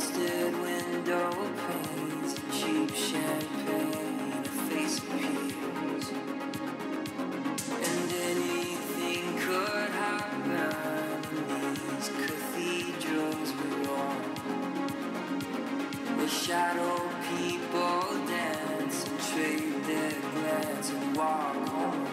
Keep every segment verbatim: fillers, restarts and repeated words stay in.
busted window panes, cheap champagne, a face appears, and anything could happen in these cathedrals we walk, where shadow people dance and trade their glance and walk on.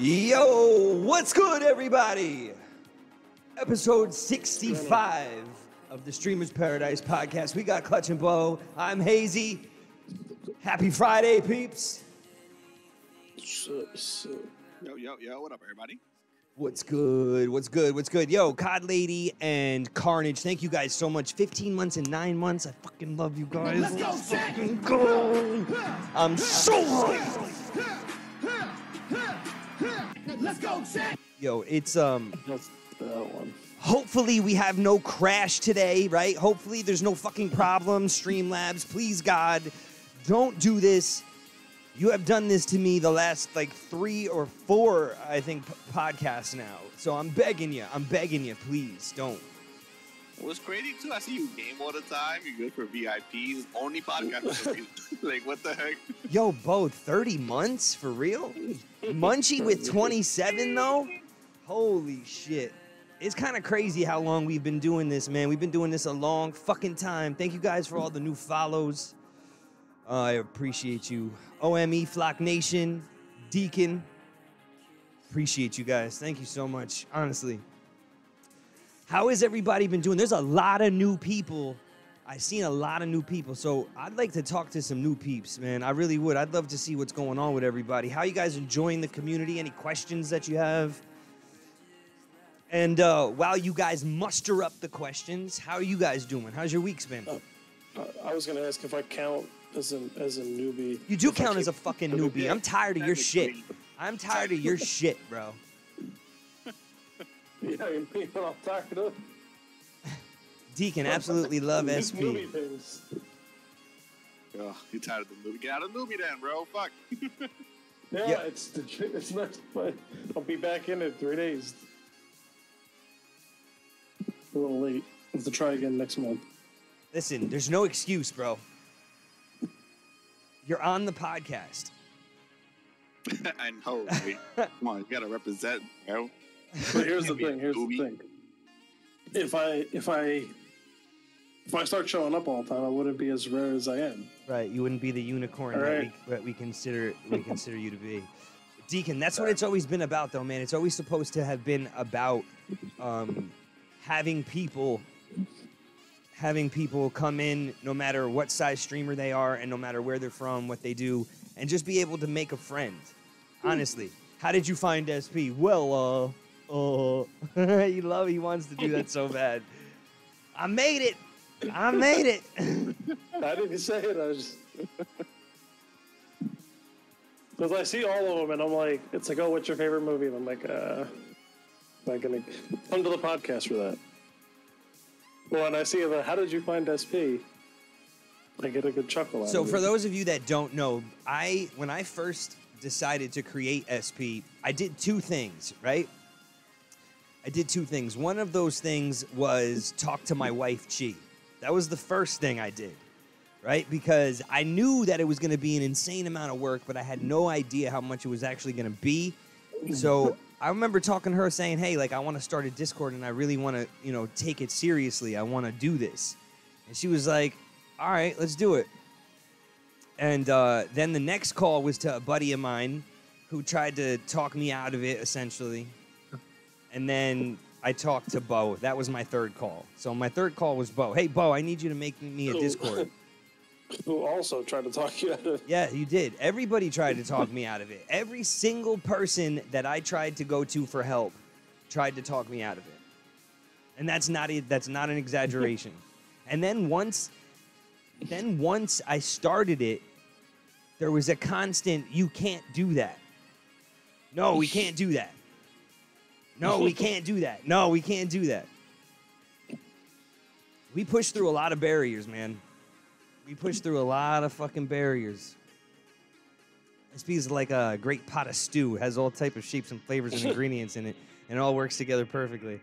Yo, what's good, everybody? Episode sixty-five of the Streamers Paradise podcast. We got Clutch and Bow. I'm Hazy. Happy Friday, peeps. Yo, yo, yo, what up, everybody? What's good? What's good? What's good? Yo, Cod Lady and Carnage, thank you guys so much. fifteen months and nine months. I fucking love you guys. Let's, Let's go, fucking go. I'm so hyped. Let's go, Jack. Yo, it's um. That's that one. Hopefully we have no crash today, right? Hopefully there's no fucking problem. Streamlabs, please God, don't do this. You have done this to me the last like three or four, I think, podcasts now. So I'm begging you, I'm begging you, please don't. What's crazy too? I see you game all the time. You're good for V I Ps. Only podcast. Like what the heck? Yo, Bo, thirty months for real? Munchie with twenty-seven though. Holy shit! It's kind of crazy how long we've been doing this, man. We've been doing this a long fucking time. Thank you guys for all the new follows. Uh, I appreciate you, O M E Flock Nation, Deacon. Appreciate you guys. Thank you so much. Honestly. How has everybody been doing? There's a lot of new people. I've seen a lot of new people. So I'd like to talk to some new peeps, man. I really would. I'd love to see what's going on with everybody. How you guys enjoying the community? Any questions that you have? And uh, while you guys muster up the questions, how are you guys doing? How's your week's been? Uh, I was going to ask if I count as, an, as a newbie. You do if count as a fucking newbie. I'm tired of your shit. I'm tired of your shit, bro. You know, you people I'm tired of. Deacon, absolutely love S P. Movie things. Oh, you're tired of the movie. Get out of the movie then, bro. Fuck. yeah, yeah, it's the it's not fun. I'll be back in in three days. A little late. Have to try again next month. Listen, there's no excuse, bro. You're on the podcast. I know. Wait. Come on, you gotta represent, bro. But here's the thing. Here's the thing. If I if I if I start showing up all the time, I wouldn't be as rare as I am. Right. You wouldn't be the unicorn right. that, we, that we consider we consider you to be, Deacon. That's what it's always been about, though, man. It's always supposed to have been about um, having people having people come in, no matter what size streamer they are, and no matter where they're from, what they do, and just be able to make a friend. Honestly, mm. How did you find S P? Well, uh. Oh, he love. He wants to do that so bad. I made it. I made it. I didn't say it. I just because I see all of them and I'm like, it's like, oh, what's your favorite movie? And I'm like, uh, I'm not gonna come to the podcast for that. Well, and I see the how did you find S P? I get a good chuckle. So, out of for it. Those of you that don't know, I when I first decided to create S P, I did two things, right? I did two things. One of those things was talk to my wife, Chi. That was the first thing I did, right? Because I knew that it was going to be an insane amount of work, but I had no idea how much it was actually going to be. So I remember talking to her saying, hey, like, I want to start a Discord and I really want to, you know, take it seriously. I want to do this. And she was like, all right, let's do it. And uh, then the next call was to a buddy of mine who tried to talk me out of it, essentially. And then I talked to Bo. That was my third call. So my third call was Bo. Hey, Bo, I need you to make me a Discord. Who also tried to talk you out of it. Yeah, you did. Everybody tried to talk me out of it. Every single person that I tried to go to for help tried to talk me out of it. And that's not it. That's not an exaggeration. And then once, then once I started it, there was a constant, you can't do that. No, we can't do that. No, we can't do that. No, we can't do that. We pushed through a lot of barriers, man. We pushed through a lot of fucking barriers. S P is like a great pot of stew. It has all type of shapes and flavors and ingredients in it, and it all works together perfectly.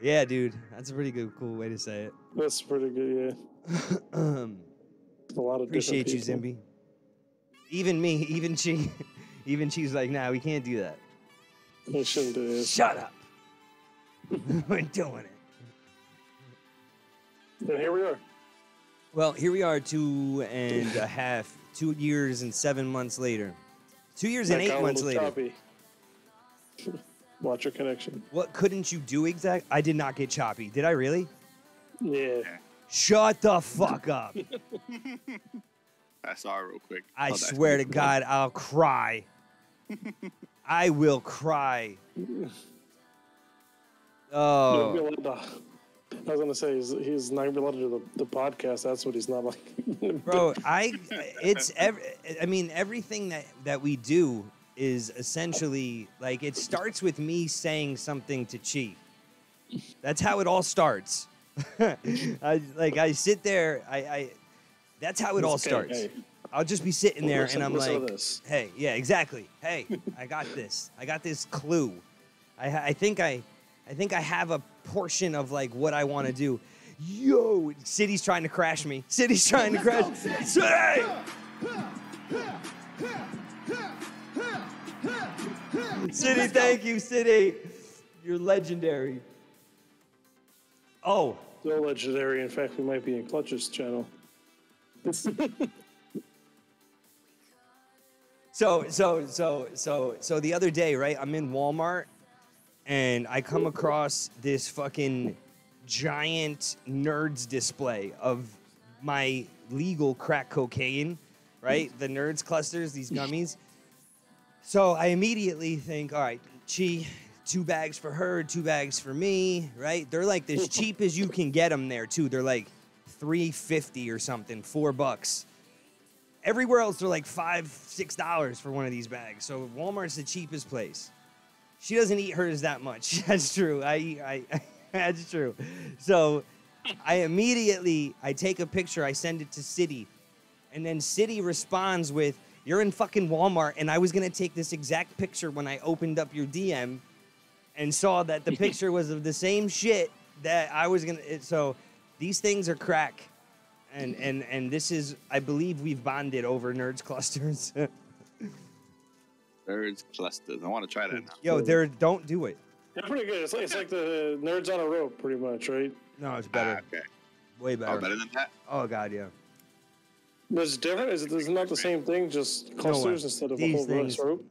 Yeah, dude. That's a pretty good, cool way to say it. That's pretty good, yeah. um, a lot of appreciate you, Zimby. Even me, even she, even she's like, nah, we can't do that. I shouldn't do this. Shut up. We're doing it. And here we are. Well, here we are two and a half, two years and seven months later. Two years that and eight months later. Choppy. Watcher connection. What couldn't you do exactly? I did not get choppy. Did I really? Yeah. Shut the fuck up. I saw it real quick. I oh, swear to God, I'll cry. I will cry. Oh. I was going to say, he's, he's not related to the, the podcast. That's what he's not like. Bro, I, it's every, I mean, everything that, that we do is essentially, like, it starts with me saying something to Chi. That's how it all starts. I, like, I sit there, I, I that's how it all starts. Hey, hey. I'll just be sitting there, well, and I'm like, this. hey, yeah, exactly. Hey, I got this. I got this clue. I, I think I... I think I have a portion of like what I want to do. Yo, City's trying to crash me. City's trying to crash. City! City, thank you, City. You're legendary. Oh. You're legendary. In fact, we might be in Clutch's channel. so, so, so, so, so the other day, right? I'm in Walmart. And I come across this fucking giant nerds display of my legal crack cocaine, right? The nerds clusters, these gummies. So I immediately think, all right, Chi, two bags for her, two bags for me, right? They're like as cheap as you can get them there too. They're like three fifty or something, four bucks. Everywhere else, they're like five, six dollars for one of these bags. So Walmart's the cheapest place. She doesn't eat hers that much. That's true. I, I, I, that's true. So I immediately, I take a picture, I send it to City. And then City responds with, you're in fucking Walmart, and I was going to take this exact picture when I opened up your D M and saw that the picture was of the same shit that I was going to. So these things are crack. And, and, and this is, I believe we've bonded over nerds clusters. Nerds clusters. I want to try that now. Yo, they're, don't do it. They're pretty good. It's like, it's like the nerds on a rope, pretty much, right? No, it's better. Ah, okay. Way better. Oh, better than that? Oh, God, yeah. But it's different. Is it, it's not the same thing, just clusters no instead of These a whole things. rope?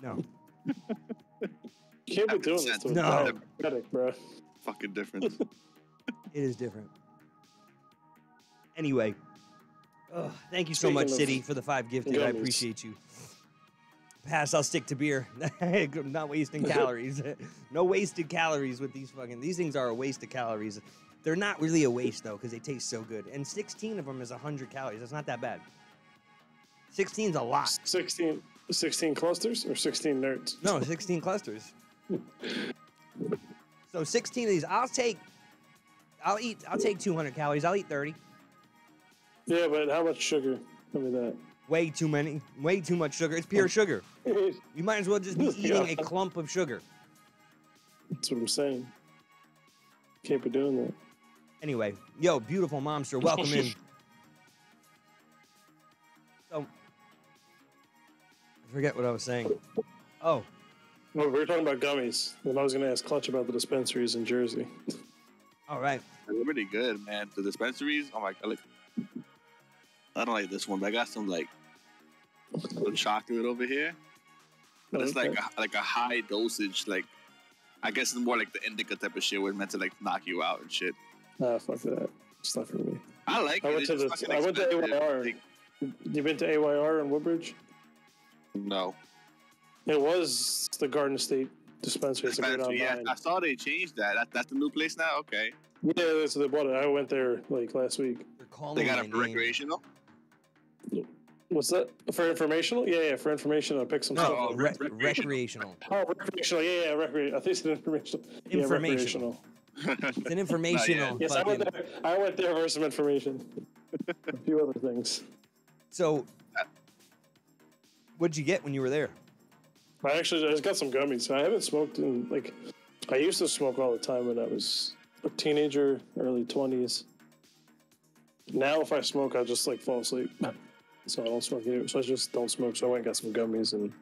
No. You can't be doing this to no. a pathetic, bro. Fucking different. It is different. Anyway. Oh, thank you so Speaking much, City, for the five gifted. I appreciate you. Pass, I'll stick to beer. I'm not wasting calories. No wasted calories with these fucking... These things are a waste of calories. They're not really a waste, though, because they taste so good. And sixteen of them is one hundred calories. That's not that bad. sixteen's a lot. sixteen, sixteen clusters or sixteen nerds? No, sixteen clusters. So sixteen of these. I'll take... I'll eat... I'll take two hundred calories. I'll eat thirty. Yeah, but how much sugar? Tell me that. Way too many. Way too much sugar. It's pure sugar. You might as well just be eating a clump of sugar. That's what I'm saying. Can't be doing that. Anyway, yo, beautiful momster, welcome in. So, I forget what I was saying. Oh. No, we were talking about gummies. And I was going to ask Clutch about the dispensaries in Jersey. All right. They're pretty good, man. The dispensaries, oh my God. I don't like this one, but I got some like some chocolate over here. But it's okay. like a, like a high dosage, like I guess it's more like the indica type of shit where it's meant to like knock you out and shit. Ah, fuck that. It's not for me. I like I it. Went to the, I went to A Y R. You been to A Y R in Woodbridge? No. It was the Garden State dispensary. dispensary yeah, I saw they changed that. that. That's the new place now? Okay. Yeah, so they bought it. I went there like last week. They got it for recreational? What's that? For informational? Yeah, yeah, for informational. I picked some no, stuff. Oh, re re recreational. Oh, recreational. Yeah, yeah, recreational. I think it's an informational. Informational. Yeah, recreational. It's an informational. Yes, I went there. I went there for some information. A few other things. So, what'd you get when you were there? I actually I just got some gummies. I haven't smoked in, like, I used to smoke all the time when I was a teenager, early twenties. Now, if I smoke, I just, like, fall asleep. So I don't smoke either. So I just don't smoke. So I went and got some gummies, and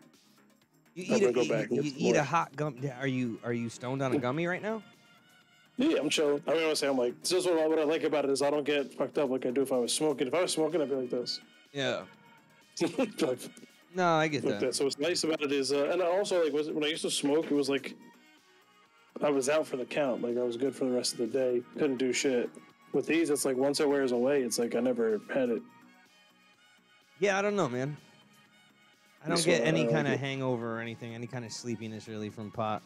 you I'm going to go back. You, and you eat more. a hot gum. Are you, are you stoned on a gummy right now? Yeah, I'm chilling. I mean, honestly, I'm like, this is what I, what I like about it is I don't get fucked up like I do if I was smoking. If I was smoking, I'd be like this. Yeah. Like, No, I get that. that. So what's nice about it is, uh, and also like was it, when I used to smoke, it was like I was out for the count. Like I was good for the rest of the day. Couldn't do shit. With these, it's like once it wears away, it's like I never had it. Yeah, I don't know, man. I don't get any kind of hangover or anything, any kind of sleepiness really from pot.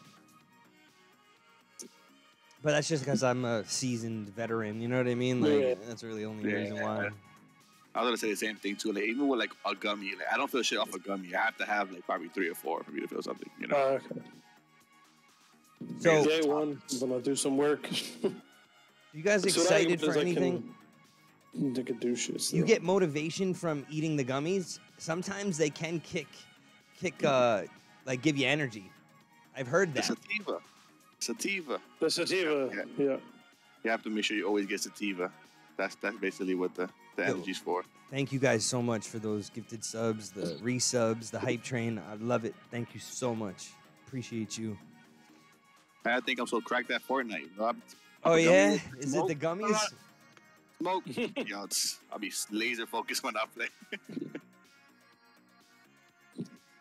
But that's just because I'm a seasoned veteran, you know what I mean? Like, yeah. That's really the only yeah. reason why. I was going to say the same thing, too. Like, even with, like, a gummy, like, I don't feel shit off a gummy. I have to have, like, probably three or four for me to feel something, you know? Uh, okay. So, day one, I'm going to do some work. You guys excited so for anything? Can, they can do shit, so. You get motivation from eating the gummies? Sometimes they can kick, kick, uh, like, give you energy. I've heard that. Sativa. Sativa. The sativa, yeah. yeah. You have to make sure you always get sativa. That's that's basically what the, the energy's for. Thank you guys so much for those gifted subs, the resubs, the hype train. I love it. Thank you so much. Appreciate you. I think I'm so cracked at Fortnite. Bro. I'm, oh, I'm yeah? Is smoke. It the gummies? Smoke. Yo, it's, I'll be laser focused when I play.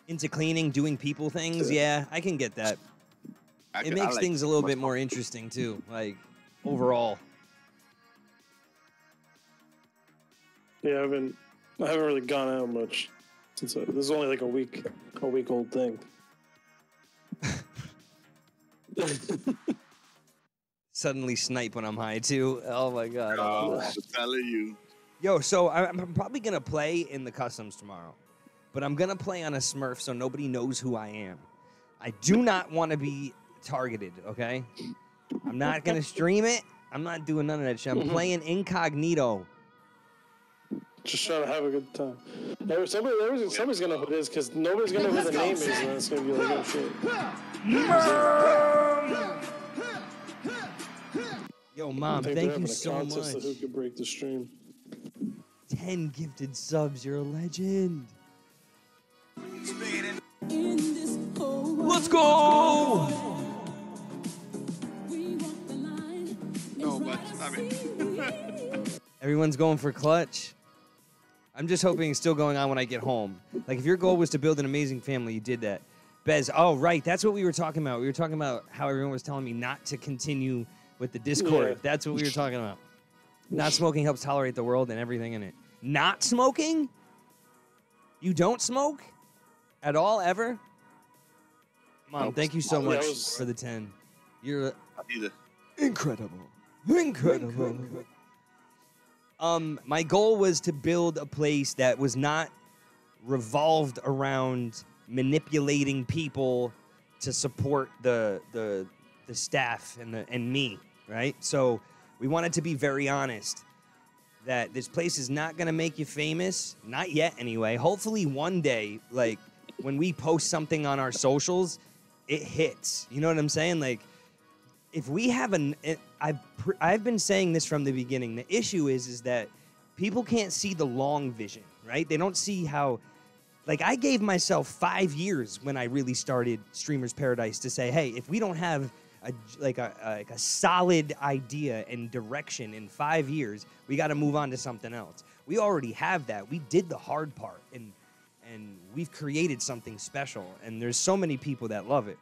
Into cleaning, doing people things? Yeah, I can get that. It makes like things a little bit more fun. Interesting, too, like, overall. Yeah, I haven't, I haven't really gone out much. Since I, this is only, like, a week, a week-old thing. Suddenly snipe when I'm high, too. Oh, my God. Oh, I'm telling you. Yo, so I'm, I'm probably going to play in the customs tomorrow, but I'm going to play on a Smurf so nobody knows who I am. I do not want to be targeted, okay? I'm not going to stream it. I'm not doing none of that shit. I'm mm-hmm. playing incognito. Just trying to have a good time. There, somebody, there was, somebody's going to who it is because nobody's going to know who the name is. And it's going to be like, oh, shit. Yo, Mom, thank you so much. Who could break the stream. ten gifted subs. You're a legend. Let's go! No, but I mean. Everyone's going for Clutch. I'm just hoping it's still going on when I get home. Like, if your goal was to build an amazing family, you did that. Bez, oh, right, that's what we were talking about. We were talking about how everyone was telling me not to continue with the Discord. Yeah. That's what we were talking about. Not smoking helps tolerate the world and everything in it. Not smoking? You don't smoke? At all, ever? Mom, thank you so much for the ten. You're incredible. Incredible. Um, my goal was to build a place that was not revolved around manipulating people to support the the the staff and the and me, right? So we wanted to be very honest that this place is not gonna make you famous, not yet anyway. Hopefully one day, like when we post something on our socials, it hits. You know what I'm saying? Like, if we have an, it, I've, pr I've been saying this from the beginning. The issue is, is that people can't see the long vision, right? They don't see how, like, I gave myself five years when I really started Streamers Paradise to say, hey, if we don't have a, like a, a, like a solid idea and direction in five years, we got to move on to something else. We already have that. We did the hard part, and and we've created something special, and there's so many people that love it.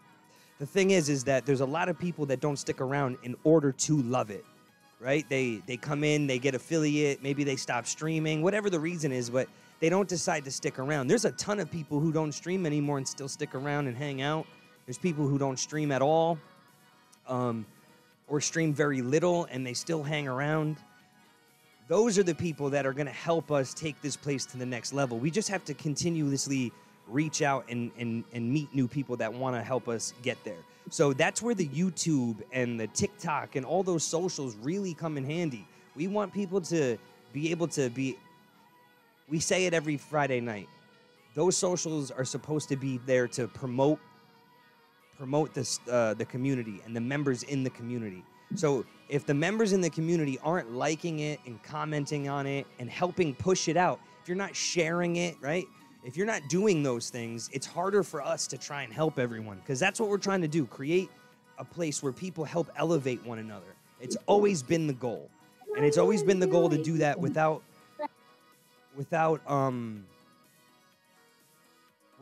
The thing is, is that there's a lot of people that don't stick around in order to love it, right? They they come in, they get affiliate, maybe they stop streaming, whatever the reason is, but they don't decide to stick around. There's a ton of people who don't stream anymore and still stick around and hang out. There's people who don't stream at all, um, or stream very little, and they still hang around. Those are the people that are going to help us take this place to the next level. We just have to continuously reach out and, and, and meet new people that want to help us get there. So that's where the YouTube and the TikTok and all those socials really come in handy. We want people to be able to be, we say it every Friday night, those socials are supposed to be there to promote, promote this, uh, the community and the members in the community. So if the members in the community aren't liking it and commenting on it and helping push it out, if you're not sharing it, right? If you're not doing those things, it's harder for us to try and help everyone, because that's what we're trying to do, create a place where people help elevate one another. It's always been the goal, and it's always been the goal to do that without, without, um,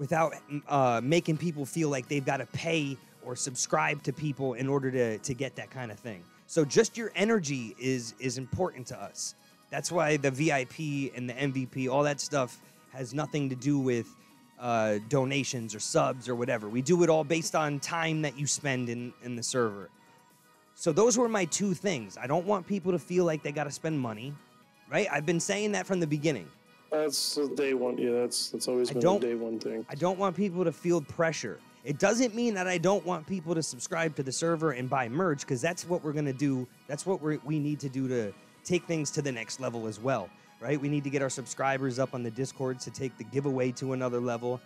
without uh, making people feel like they've got to pay or subscribe to people in order to, to get that kind of thing. So just your energy is, is important to us. That's why the V I P and the M V P, all that stuff has nothing to do with uh, donations or subs or whatever. We do it all based on time that you spend in, in the server. So those were my two things. I don't want people to feel like they got to spend money, right? I've been saying that from the beginning. That's day one. Yeah, that's that's always been the day one thing. I don't want people to feel pressure. It doesn't mean that I don't want people to subscribe to the server and buy merch, because that's what we're going to do. That's what we we need to do to take things to the next level as well, right? We need to get our subscribers up on the Discord to take the giveaway to another level.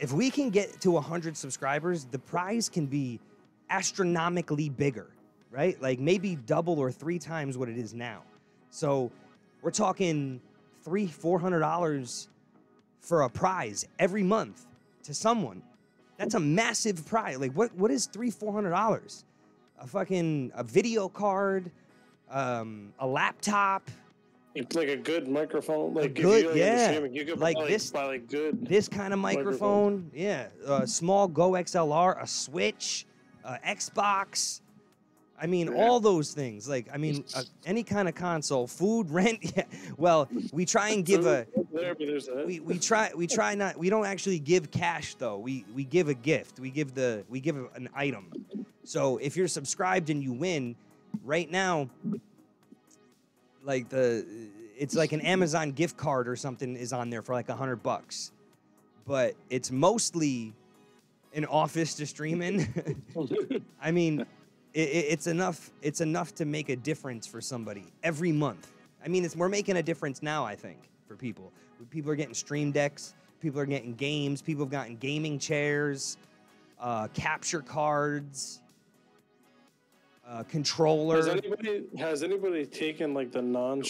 If we can get to one hundred subscribers, the prize can be astronomically bigger, right? Like maybe double or three times what it is now. So we're talking three, four hundred dollars for a prize every month to someone. That's a massive prize. Like what? What is three, four hundred dollars? A fucking a video card, um, a laptop. It's like a good microphone. Like good, if you, yeah. Like, streaming, you could like buy, this, buy like good. This kind of microphone. microphone. Yeah, a small Go X L R, a Switch, a Xbox. I mean, yeah. all those things. Like, I mean, uh, any kind of console, food, rent. Yeah. Well, we try and give a. There, but there's that. We we try we try not. We don't actually give cash though. We we give a gift. We give the we give an item. So if you're subscribed and you win, right now, like the it's like an Amazon gift card or something is on there for like a hundred bucks, but it's mostly an office to stream in. I mean. It's enough. It's enough to make a difference for somebody every month. I mean, it's we're making a difference now. I think for people, people are getting stream decks, people are getting games, people have gotten gaming chairs, uh, capture cards, uh, controller. Has anybody has anybody taken like the non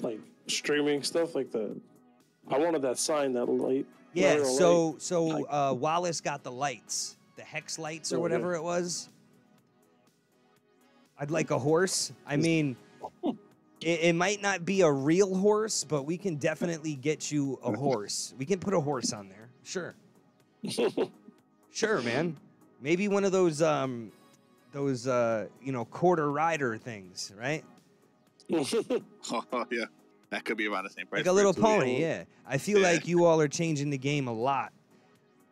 like streaming stuff like the? I wanted that sign that light. Yeah. So light. so uh, Wallace got the lights, the hex lights or whatever it was. I'd like a horse. I mean, it, it might not be a real horse, but we can definitely get you a horse. We can put a horse on there. Sure. Sure, man. Maybe one of those, um, those, uh, you know, quarter rider things, right? Oh, yeah. That could be about the same price. Like a little pony, yeah. I feel yeah. like you all are changing the game a lot.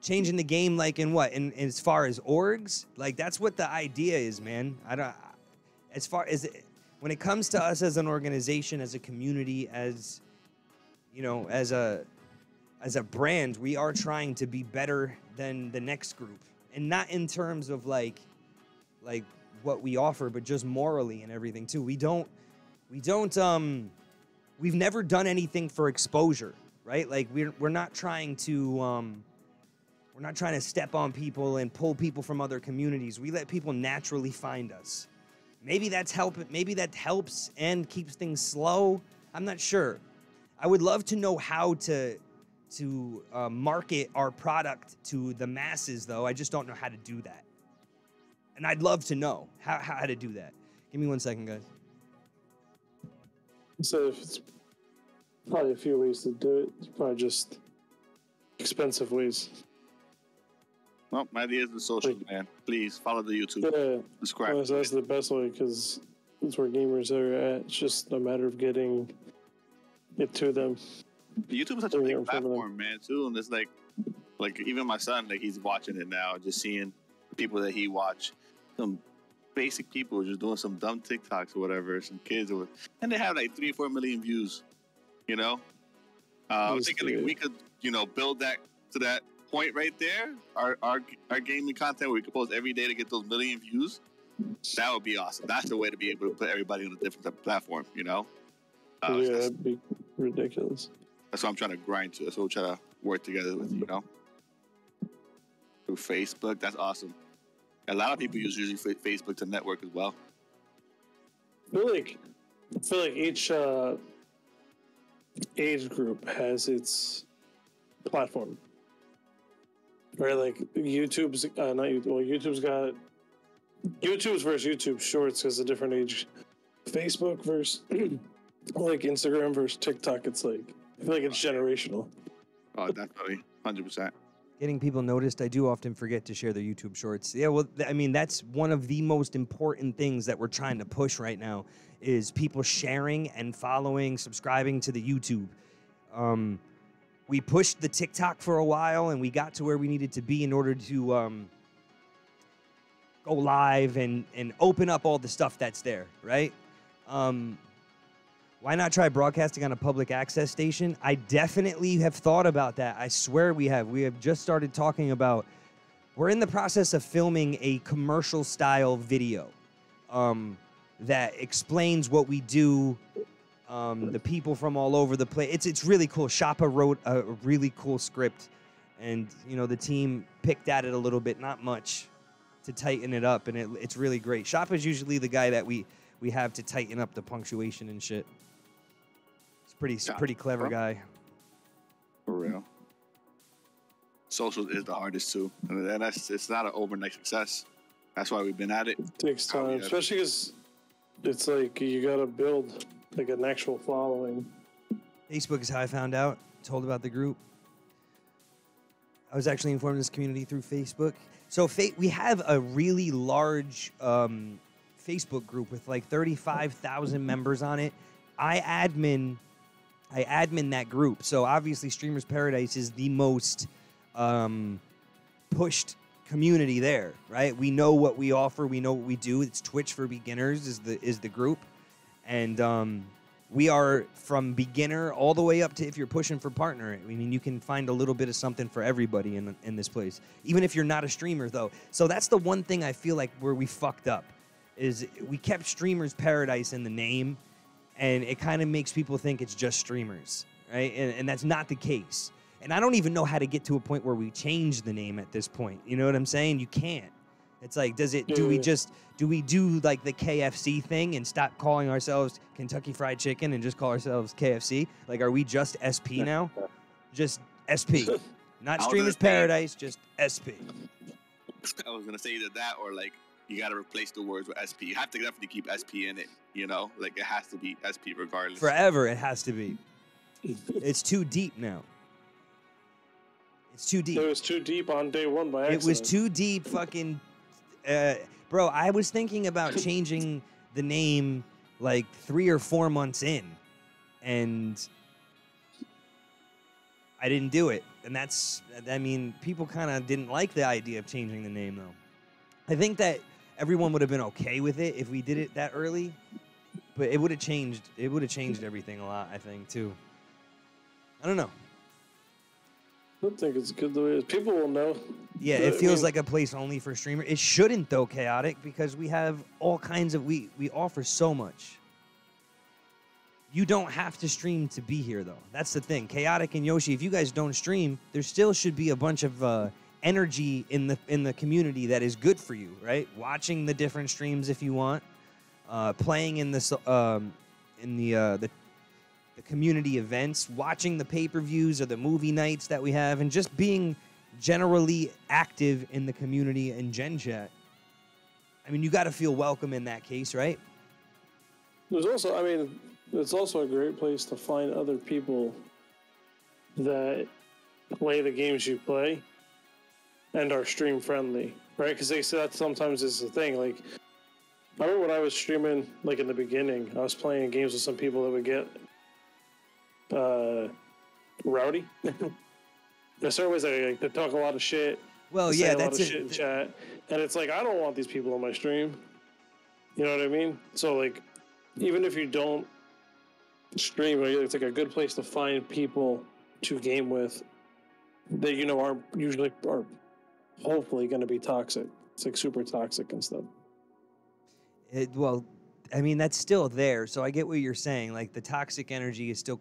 Changing the game like in what? In, in as far as orgs? Like, that's what the idea is, man. I don't... As far as it, when it comes to us as an organization, as a community, as you know, as a as a brand, we are trying to be better than the next group, and not in terms of like like what we offer, but just morally and everything too. We don't we don't um we've never done anything for exposure, right? Like we're we're not trying to um we're not trying to step on people and pull people from other communities. We let people naturally find us. Maybe that's help. Maybe that helps and keeps things slow. I'm not sure. I would love to know how to to uh, market our product to the masses, though. I just don't know how to do that. And I'd love to know how how to do that. Give me one second, guys. So it's probably a few ways to do it. It's probably just expensive ways. Well, my idea is the social, man. Please follow the YouTube. Yeah. Subscribe. Well, that's the best way because that's where gamers are at. It's just a matter of getting it to them. YouTube is such a big platform, man, too. And it's like, like even my son, like he's watching it now, just seeing people that he watch, some basic people just doing some dumb TikToks or whatever, some kids, or, and they have like three, four million views, you know? Uh, I'm thinking like, we could, you know, build that to that point right there, our, our our gaming content where we could post every day to get those million views. That would be awesome. That's the way to be able to put everybody on a different type of platform, you know? Uh, yeah, that'd be ridiculous. That's what I'm trying to grind to. That's what we're trying to work together with, you know? Through Facebook, that's awesome. A lot of people use usually Facebook to network as well. I feel like, I feel like each uh, age group has its platform. Right, like YouTube's uh, not YouTube. Well, YouTube's got YouTube's versus YouTube Shorts is a different age. Facebook versus like Instagram versus TikTok. It's like I feel like it's generational. Oh, definitely, hundred percent. Getting people noticed. I do often forget to share their YouTube shorts. Yeah, well, I mean, that's one of the most important things that we're trying to push right now is people sharing and following, subscribing to the YouTube. Um, we pushed the TikTok for a while, and we got to where we needed to be in order to um, go live and, and open up all the stuff that's there, right? Um, why not try broadcasting on a public access station? I definitely have thought about that. I swear we have. We have just started talking about, we're in the process of filming a commercial style video um, that explains what we do, um, the people from all over the place. It's, it's really cool. Shappa wrote a really cool script, and you know, the team picked at it a little bit, not much, to tighten it up, and it, it's really great. Shappa's usually the guy that we, we have to tighten up the punctuation and shit. Pretty, pretty clever guy. For real. Social is the hardest too. I mean, and that's, it's not an overnight success. That's why we've been at it. It takes time, especially because it's like you gotta build like an actual following. Facebook is how I found out, told about the group. I was actually informed of this community through Facebook. So fa we have a really large um, Facebook group with like thirty-five thousand members on it. I admin. I admin that group. So obviously Streamers Paradise is the most um, pushed community there, right? We know what we offer. We know what we do. It's Twitch for beginners is the, is the group. And um, we are from beginner all the way up to if you're pushing for partner. I mean, you can find a little bit of something for everybody in, in this place, even if you're not a streamer though. So that's the one thing I feel like where we fucked up is we kept Streamers Paradise in the name. And it kind of makes people think it's just streamers, right? And, and that's not the case. And I don't even know how to get to a point where we change the name at this point. You know what I'm saying? You can't. It's like, does it? Do we just do we do like the K F C thing and stop calling ourselves Kentucky Fried Chicken and just call ourselves K F C? Like, are we just S P now? Just S P, not Streamers Paradise, just S P. I was gonna say either that or like. You got to replace the words with S P. You have to definitely keep S P in it, you know? Like, it has to be S P regardless. Forever, it has to be. It's too deep now. It's too deep. It was too deep on day one by accident. It was too deep fucking... Uh, bro, I was thinking about changing the name, like, three or four months in. And... I didn't do it. And that's... I mean, people kind of didn't like the idea of changing the name, though. I think that... Everyone would have been okay with it if we did it that early, but it would have changed. It would have changed everything a lot, I think, too. I don't know. I don't think it's good the way it is. People will know. Yeah, it feels like a place only for streamers. It shouldn't, though, Chaotic, because we have all kinds of... We, we offer so much. You don't have to stream to be here, though. That's the thing. Chaotic and Yoshi, if you guys don't stream, there still should be a bunch of... Uh, energy in the in the community that is good for you, right? Watching the different streams if you want, uh playing in this um in the uh the, the community events, watching the pay-per-views or the movie nights that we have, and just being generally active in the community and gen chat. I mean, you got to feel welcome in that case, right? There's also, I mean, it's also a great place to find other people that play the games you play and are stream friendly, right? Because they say that sometimes is the thing. Like, I remember when I was streaming, like in the beginning, I was playing games with some people that would get uh, rowdy. There's certain ways that like, they talk a lot of shit. Well, yeah, say that's a lot of shit in chat, and it's like I don't want these people on my stream. You know what I mean? So like, even if you don't stream, it's like a good place to find people to game with that you know aren't usually are. Hopefully going to be toxic. It's like super toxic and stuff. It, well, I mean, that's still there. So I get what you're saying. Like the toxic energy is still...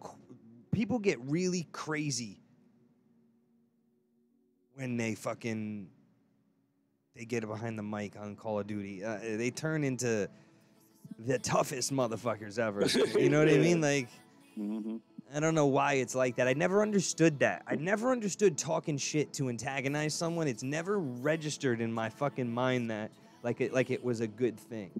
People get really crazy when they fucking... They get behind the mic on Call of Duty. Uh, they turn into the toughest motherfuckers ever. You know what yeah. I mean? Like... Mm-hmm. I don't know why it's like that. I never understood that. I never understood talking shit to antagonize someone. It's never registered in my fucking mind that like it like it was a good thing.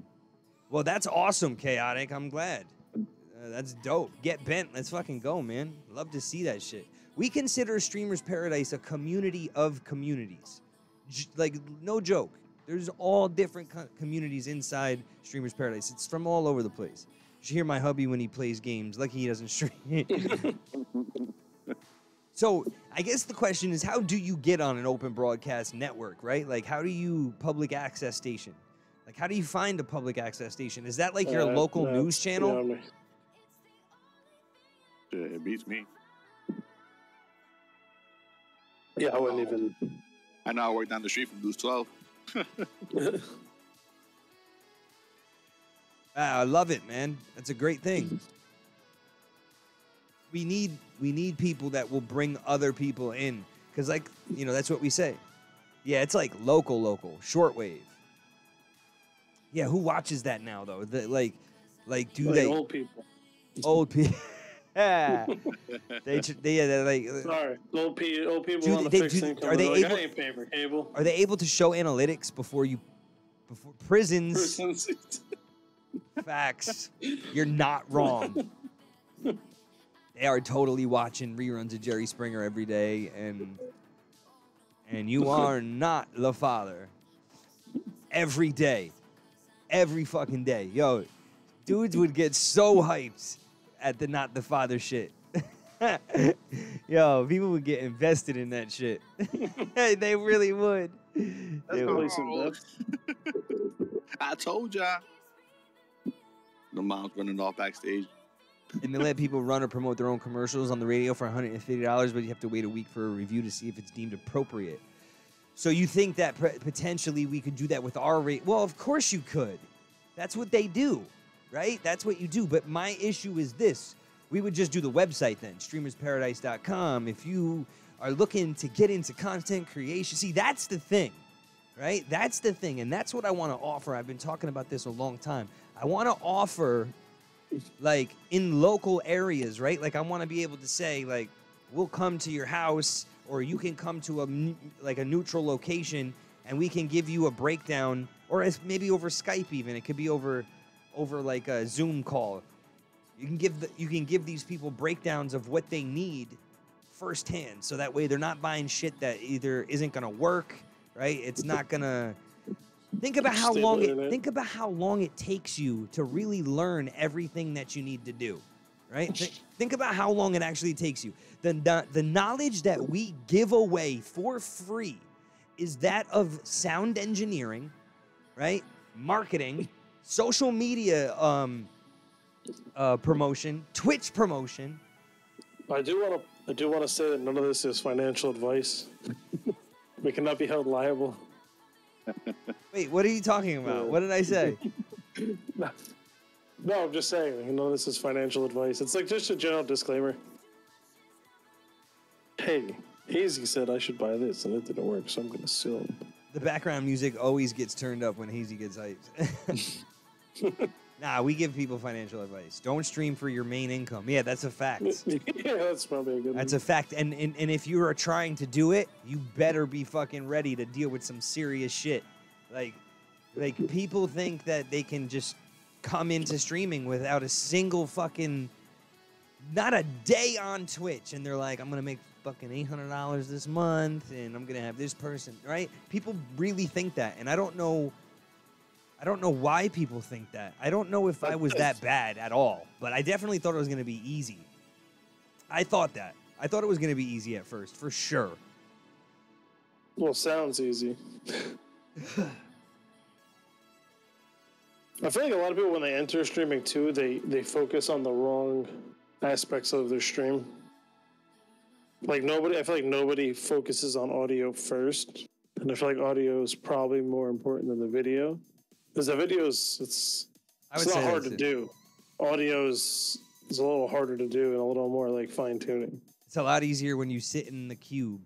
Well, that's awesome, Chaotic. I'm glad. Uh, that's dope. Get bent. Let's fucking go, man. Love to see that shit. We consider Streamers Paradise a community of communities. J like, no joke. There's all different co communities inside Streamers Paradise. It's from all over the place. You should hear my hubby when he plays games. Lucky he doesn't stream. So I guess the question is, how do you get on an open broadcast network, right? Like, how do you public access station? Like, how do you find a public access station? Is that like your uh, local no, news channel? Yeah, yeah, it beats me. Yeah, I wouldn't even. I know I work down the street from Blues twelve. Ah, I love it, man. That's a great thing. We need we need people that will bring other people in, because, like, you know, that's what we say. Yeah, it's like local, local, shortwave. Yeah, who watches that now though? The, like, like do like they old people? Old people. Yeah, they, they, yeah, they're like. Sorry, old, pe old people do, on the they, fixed do, income. Are they like, able? I ain't paying for cable. Are they able to show analytics before you? Before prisons. Prisons. Facts. You're not wrong. They are totally watching reruns of Jerry Springer every day, and and you are not the father. Every day, every fucking day, yo, dudes would get so hyped at the not the father shit. Yo, people would get invested in that shit. They really would. That's probably some love. I told y'all. The mom's running off backstage. And they let people run or promote their own commercials on the radio for one hundred fifty dollars, but you have to wait a week for a review to see if it's deemed appropriate. So you think that potentially we could do that with our rate? Well, of course you could. That's what they do, right? That's what you do. But my issue is this. We would just do the website then, streamers paradise dot com. If you are looking to get into content creation, see, that's the thing, right? That's the thing, and that's what I want to offer. I've been talking about this a long time. I want to offer... like in local areas, right? Like I want to be able to say, like, we'll come to your house, or you can come to a like a neutral location, and we can give you a breakdown, or it's maybe over Skype even. It could be over, over like a Zoom call. You can give the, you can give these people breakdowns of what they need firsthand, so that way they're not buying shit that either isn't gonna work, right? It's not gonna. Think about how long it think about how long it takes you to really learn everything that you need to do, right? Th think about how long it actually takes you. The, the, the knowledge that we give away for free is that of sound engineering, right? Marketing, social media um, uh, promotion, Twitch promotion. I do want to I do want to say that none of this is financial advice. We cannot be held liable. Wait, what are you talking about? What did I say? No, I'm just saying, you know, this is financial advice. It's like just a general disclaimer. Hey, Hazy said I should buy this, and it didn't work, so I'm going to sue him. The background music always gets turned up when Hazy gets hyped. Nah, we give people financial advice. Don't stream for your main income. Yeah, that's a fact. Yeah, that's probably a good one. That's a fact. And, and and if you are trying to do it, you better be fucking ready to deal with some serious shit. Like, like people think that they can just come into streaming without a single fucking, not a day on Twitch. And they're like, I'm going to make fucking eight hundred dollars this month, and I'm going to have this person, right? People really think that. And I don't know. I don't know why people think that. I don't know if I was that bad at all, but I definitely thought it was going to be easy. I thought that. I thought it was going to be easy at first, for sure. Well, sounds easy. I feel like a lot of people, when they enter streaming too, they, they focus on the wrong aspects of their stream. Like nobody, I feel like nobody focuses on audio first. And I feel like audio is probably more important than the video. Because the videos, it's, it's not hard to do. Audio is, is a little harder to do and a little more like fine tuning. It's a lot easier when you sit in the cube.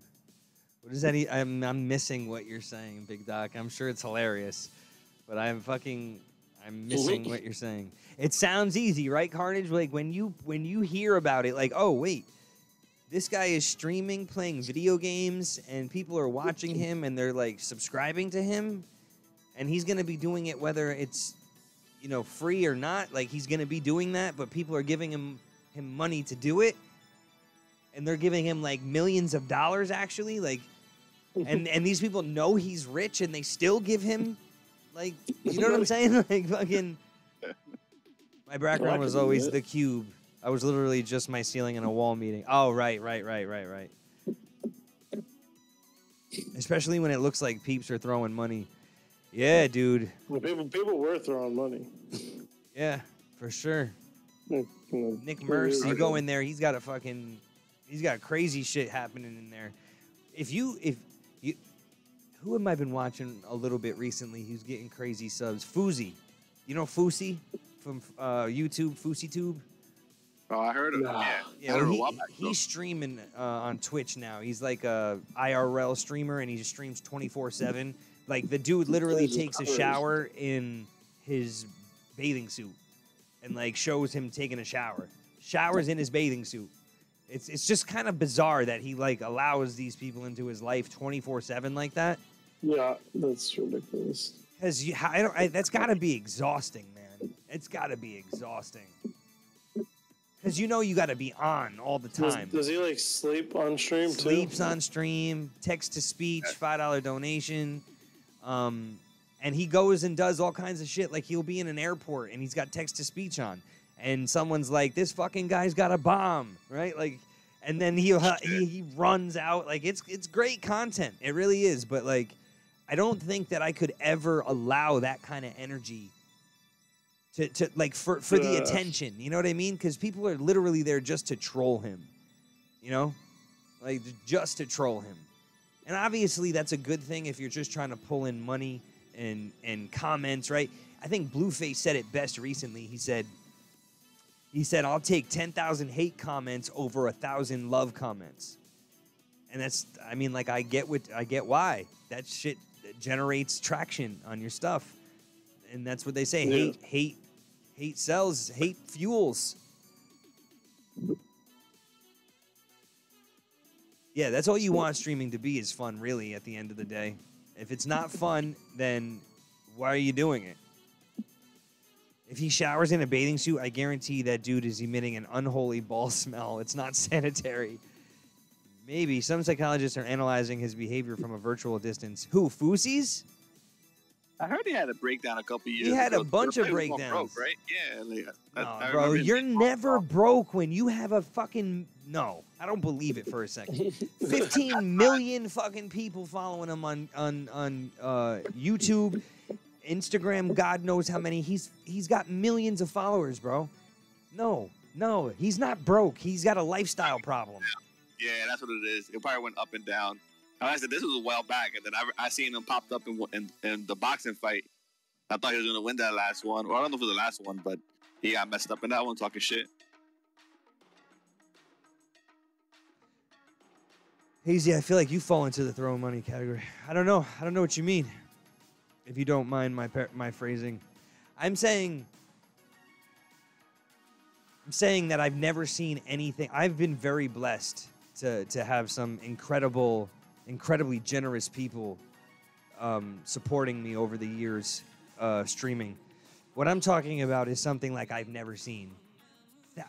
What is that? I'm, I'm missing what you're saying, Big Doc. I'm sure it's hilarious, but I'm fucking, I'm missing what you're saying. It sounds easy, right, Carnage? Like when you, when you hear about it, like, oh wait, this guy is streaming, playing video games, and people are watching him and they're like subscribing to him. And he's going to be doing it whether it's, you know, free or not. Like, he's going to be doing that, but people are giving him, him money to do it. and they're giving him like millions of dollars actually, like, and and these people know he's rich and they still give him, like, you know what I'm saying? Like, fucking. My background was always the cube. I was literally just my ceiling in a wall meeting. Oh, right, right, right, right, right. Especially when it looks like peeps are throwing money. Yeah, dude. Well, people, people were throwing money. Yeah, for sure. Nick Merckx, you go in there, he's got a fucking, he's got crazy shit happening in there. If you, if you, who have I been watching a little bit recently who's getting crazy subs? Fousey. You know Fousey from uh, YouTube, FouseyTube? Oh, I heard of no. him. Yeah, yeah, I heard he, back, he's streaming uh, on Twitch now. He's like a I R L streamer, and he just streams twenty-four seven. Like, the dude literally takes a shower in his bathing suit, and like shows him taking a shower. Showers in his bathing suit. It's it's just kind of bizarre that he like allows these people into his life twenty-four seven like that. Yeah, that's ridiculous. Because you, I don't. I, that's got to be exhausting, man. It's got to be exhausting. Because you know you got to be on all the time. Does, does he, like, sleep on stream, Sleeps too? Sleeps on stream, text-to-speech, five dollar donation. Um, and he goes and does all kinds of shit. Like, he'll be in an airport, and he's got text-to-speech on. And someone's like, this fucking guy's got a bomb, right? Like, and then he'll, he, he runs out. Like, it's, it's great content. It really is. But, like, I don't think that I could ever allow that kind of energy To, to like for for yeah. the attention, you know what I mean? Because people are literally there just to troll him, you know, like just to troll him. And obviously that's a good thing if you're just trying to pull in money and and comments, right? I think Blueface said it best recently. He said, he said, I'll take ten thousand hate comments over a thousand love comments, and that's, I mean, like I get what I get why that shit generates traction on your stuff. And that's what they say. Yeah. Hate, hate, hate sells. Hate fuels. Yeah, that's all you want streaming to be is fun, really, at the end of the day. If it's not fun, then why are you doing it? If he showers in a bathing suit, I guarantee that dude is emitting an unholy ball smell. It's not sanitary. Maybe. Some psychologists are analyzing his behavior from a virtual distance. Who, Fousey's? I heard he had a breakdown a couple years ago. He had ago. a bunch of breakdowns. Broke, right? Yeah. Like, no, I, I bro, you're never broke when you have a fucking... No, I don't believe it for a second. fifteen million fucking people following him on on, on uh, YouTube, Instagram, God knows how many. He's He's got millions of followers, bro. No, no, he's not broke. He's got a lifestyle problem. Yeah, yeah, that's what it is. It probably went up and down. I said this was a while back, and then I, I seen him popped up in, in in the boxing fight. I thought he was gonna win that last one. Well, I don't know if it was the last one, but he got messed up in that one talking shit. Hazy, I feel like you fall into the throwing money category. I don't know. I don't know what you mean. If you don't mind my my phrasing, I'm saying I'm saying that I've never seen anything. I've been very blessed to to have some incredible. incredibly generous people um, supporting me over the years uh, streaming. What I'm talking about is something like I've never seen.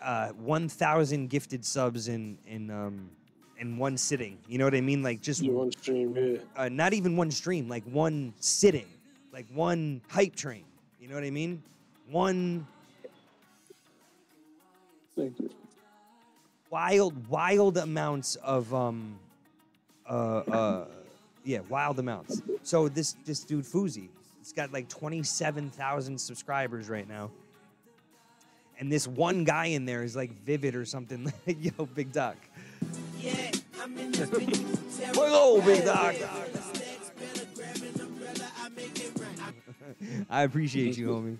Uh, one thousand gifted subs in in um, in one sitting. You know what I mean? Like just yeah, one stream, yeah. Uh, not even one stream, like one sitting, like one hype train. You know what I mean? One Thank you. wild, wild amounts of. Um, Uh, uh, yeah, wild amounts. So this this dude Fousey, it's got like twenty-seven thousand subscribers right now, and this one guy in there is like Vivid or something. Like, yo, Big Doc. Yeah, I'm in this bitch. Hello, Big Doc. I appreciate you, homie.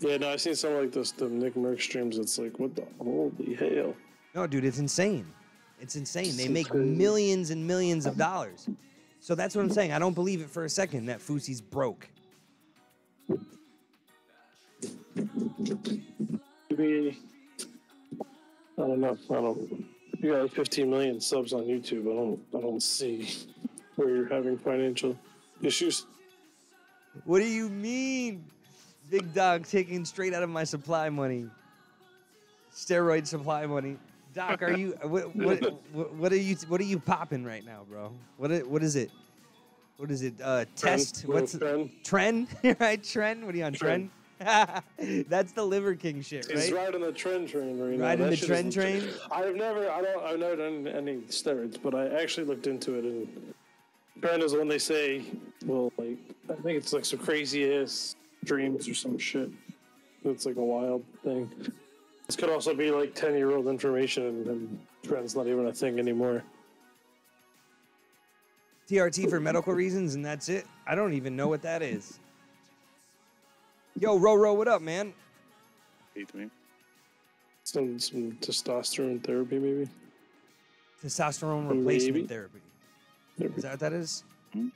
Yeah, no, I've seen something like this, the Nick Merckx streams. It's like, what the holy hell. No, dude, it's insane. It's insane. They make millions and millions of dollars. So that's what I'm saying. I don't believe it for a second that Fousey's broke. Maybe, I don't know. I don't. You got like fifteen million subs on YouTube. I don't. I don't see where you're having financial issues. What do you mean, Big Dog taking straight out of my supply money? steroid supply money. Doc, are you what? What, what are you? What are you popping right now, bro? What? What is it? What is it? Uh, test. Trend. What's trend? Trend? Right? Trend. What are you on? Trend. trend? That's the Liver King shit, right? He's riding the trend train right now. Riding the trend train. I've never. I don't. I've never done any steroids, but I actually looked into it, and trend is when they say, well, like I think it's like some crazy ass dreams or some shit. It's like a wild thing. This could also be like ten-year-old information, and, and trend's not even a thing anymore. T R T for medical reasons, and that's it. I don't even know what that is. Yo, Roro, what up, man? Hate me. Some some testosterone therapy, maybe. Testosterone replacement maybe. therapy. Maybe. Is that what that is? Mm-hmm.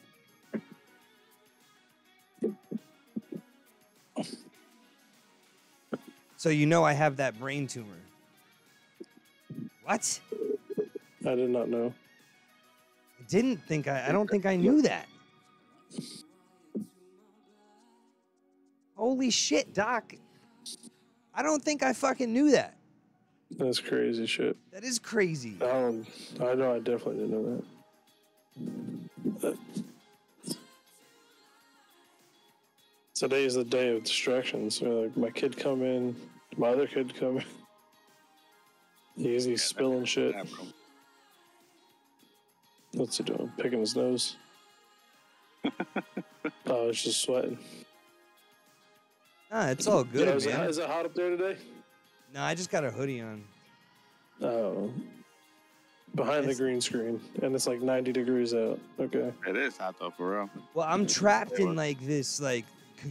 So you know I have that brain tumor. What? I did not know. I didn't think I, I don't think I knew that. Holy shit, Doc. I don't think I fucking knew that. That's crazy shit. That is crazy. Um, I know I definitely didn't know that. Today is the day of distractions. So like my kid come in, my other kid come in. He's, he's spilling shit. What's he doing? Picking his nose. Oh, it's just sweating. Ah, it's all good, yeah, is, man. It, is it hot up there today? No, nah, I just got a hoodie on. Oh. Behind it's, the green screen, and it's like ninety degrees out. Okay. It is hot though, for real. Well, I'm trapped in like this, like,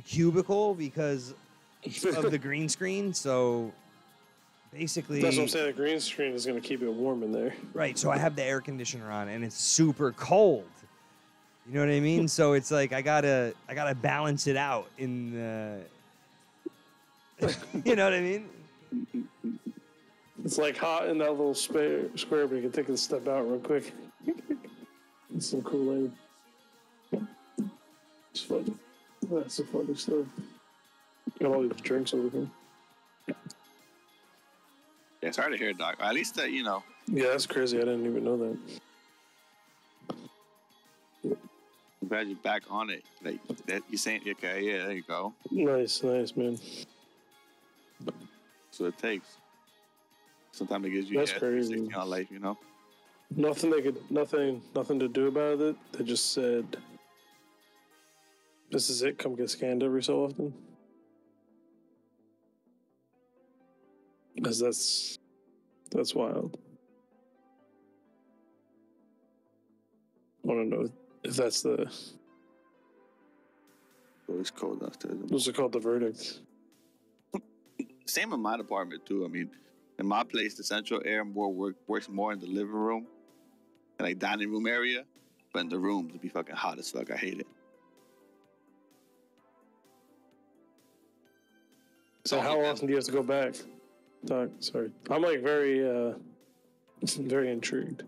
cubicle because of the green screen, so basically that's what I'm saying, the green screen is going to keep it warm in there, right? So I have the air conditioner on and it's super cold, you know what I mean? So it's like I gotta I gotta balance it out in the you know what I mean? It's like hot in that little spare, square, but you can take a step out real quick. It's some Kool-Aid. It's fun. That's the funny stuff. Got all these drinks over here. Yeah, it's hard to hear, Doc. At least that, you know. Yeah, that's crazy. I didn't even know that. I'm glad you're back on it. Like, that you saying, okay, yeah, there you go. Nice, nice, man. So it takes. Sometimes it gives you that's crazy on life, you know. Nothing they could, nothing, nothing to do about it. They just said, this is it, come get scanned every so often. Because that's, that's wild. I want to know if that's the... It was cold upstairs. What's it called, the verdict? Same in my department, too. I mean, in my place, the central air more work, works more in the living room, and like dining room area, but in the rooms, it'd be fucking hot as fuck. I hate it. So how often do you have to go back? Doc, sorry. I'm like very, uh, very intrigued.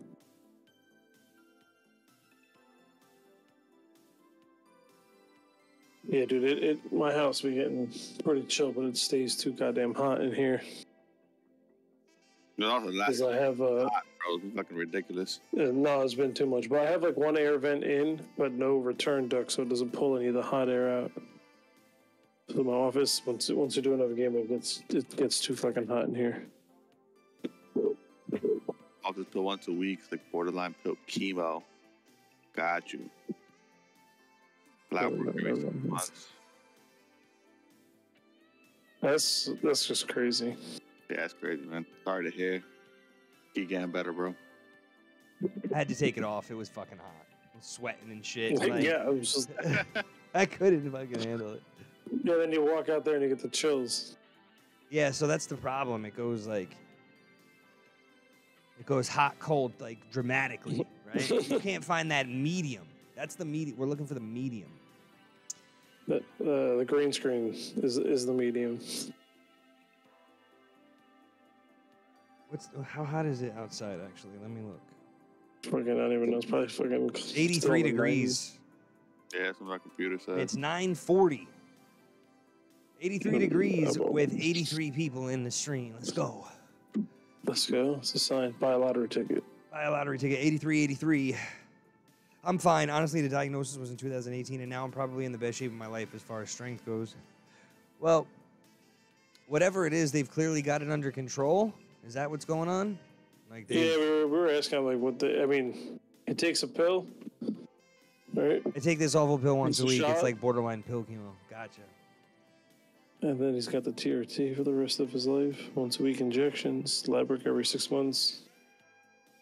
Yeah, dude, it, it my house be getting pretty chill, but it stays too goddamn hot in here. No, not the last I have, uh, hot, bro. It's fucking ridiculous. Yeah, no, it's been too much. But I have like one air vent in, but no return duct, so it doesn't pull any of the hot air out. To my office. Once once you do another game, it gets it gets too fucking hot in here. I'll just go once a week, like borderline pill chemo. Got you. That's that's just crazy. Yeah, that's crazy, man. Sorry to hear. Keep getting better, bro. I had to take it off. It was fucking hot. I was sweating and shit. Like, yeah, I was just. I couldn't fucking handle it. Yeah, then you walk out there and you get the chills. Yeah, so that's the problem. It goes like, it goes hot, cold, like dramatically, right? You can't find that medium. That's the medium. We're looking for the medium. The, uh, the green screen is is the medium. What's how hot is it outside? Actually, let me look. Fucking, I don't even know. It's probably fucking eighty-three degrees. nineties. Yeah, that's what my computer says. It's nine forty. eighty-three degrees with eighty-three people in the stream. Let's go. Let's go. It's a sign. Buy a lottery ticket. Buy a lottery ticket. eighty-three eighty-three. I'm fine. Honestly, the diagnosis was in two thousand eighteen, and now I'm probably in the best shape of my life as far as strength goes. Well, whatever it is, they've clearly got it under control. Is that what's going on? Like, they, yeah, we were, we were asking, like, what the... I mean, it takes a pill, right? I take this awful pill once a week. Shot. It's like borderline pill chemo. Gotcha. And then he's got the T R T for the rest of his life. Once a week injections, lab work every six months.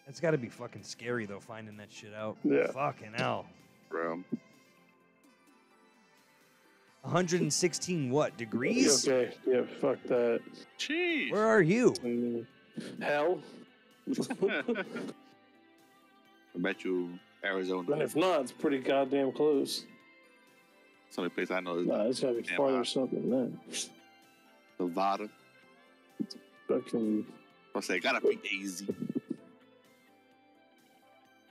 That's got to be fucking scary, though, finding that shit out. Yeah. Fucking hell. Bro. one hundred sixteen what, degrees? Okay, yeah, fuck that. Jeez. Where are you? Um, hell. I bet you Arizona. And if not, it's pretty goddamn close. It's the only place I know. Nah, it's gotta be farther or something than that. Nevada. It's fucking... I say, gotta be Hazy.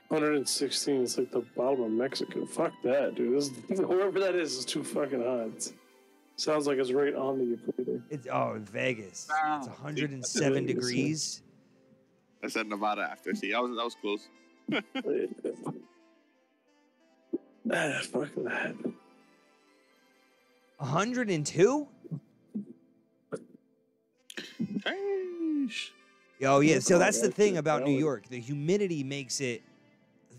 one hundred sixteen is like the bottom of Mexico. Fuck that, dude. This, whoever that is is too fucking hot. Sounds like it's right on the equator. It's, oh, in Vegas. Wow. It's one hundred seven Vegas, degrees. Yeah. I said Nevada after. See, I was, that was close. Ah, fuck that. one hundred two? Oh, yeah. So that's the thing about New York. The humidity makes it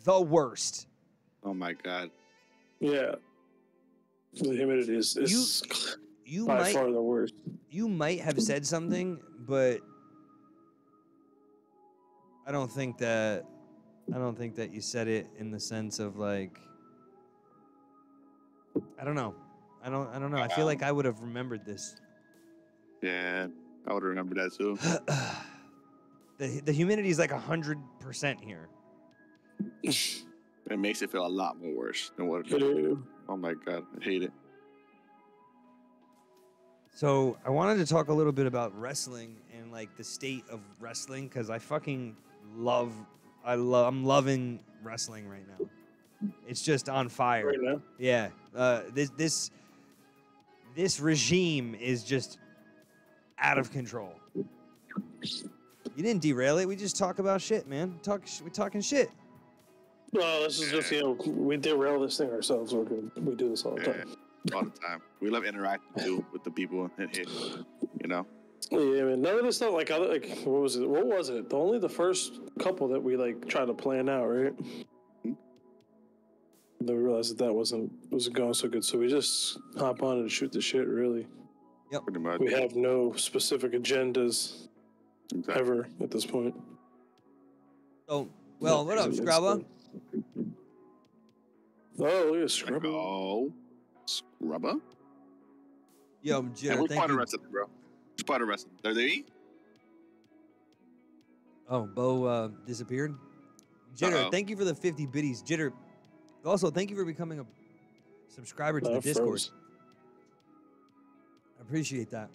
the worst. Oh my god. Yeah. The humidity is, is you, you by might, far the worst. You might have said something, but I don't think that I don't think that you said it in the sense of like I don't know. I don't I don't know. I feel like I would have remembered this. Yeah, I would remember that too. the the humidity is like one hundred percent here. It makes it feel a lot more worse than what it is. Oh my god, I hate it. So I wanted to talk a little bit about wrestling and like the state of wrestling because I fucking love, I love, I'm loving wrestling right now. It's just on fire. Right now? Yeah. Uh, this this this regime is just out of control. You didn't derail it. We just talk about shit, man. Talk. We talking shit. Well, this is yeah. just, you know, we derail this thing ourselves. We're good. We do this all the time. Yeah. All the time. We love interacting, too, with the people in here, you know? Yeah, man. None of this stuff, like, other, like, what was it? What was it? The only the first couple that we, like, tried to plan out, right? Mm-hmm. Then we realized that that wasn't, wasn't going so good, so we just hop on and shoot the shit, really. Yep. Pretty much. We have no specific agendas exactly. ever at this point. Oh, well, what up, Scrubba? Oh, look at Scrubba. Oh, Scrubba? Yo, Jitter, yeah, thank you. Rest of them, bro. We're part of the rest of them. Are they eat? Oh, Bow uh, disappeared? Jitter, uh -oh. thank you for the fifty biddies. Jitter, also, thank you for becoming a subscriber to uh, the Discord. First. I appreciate that.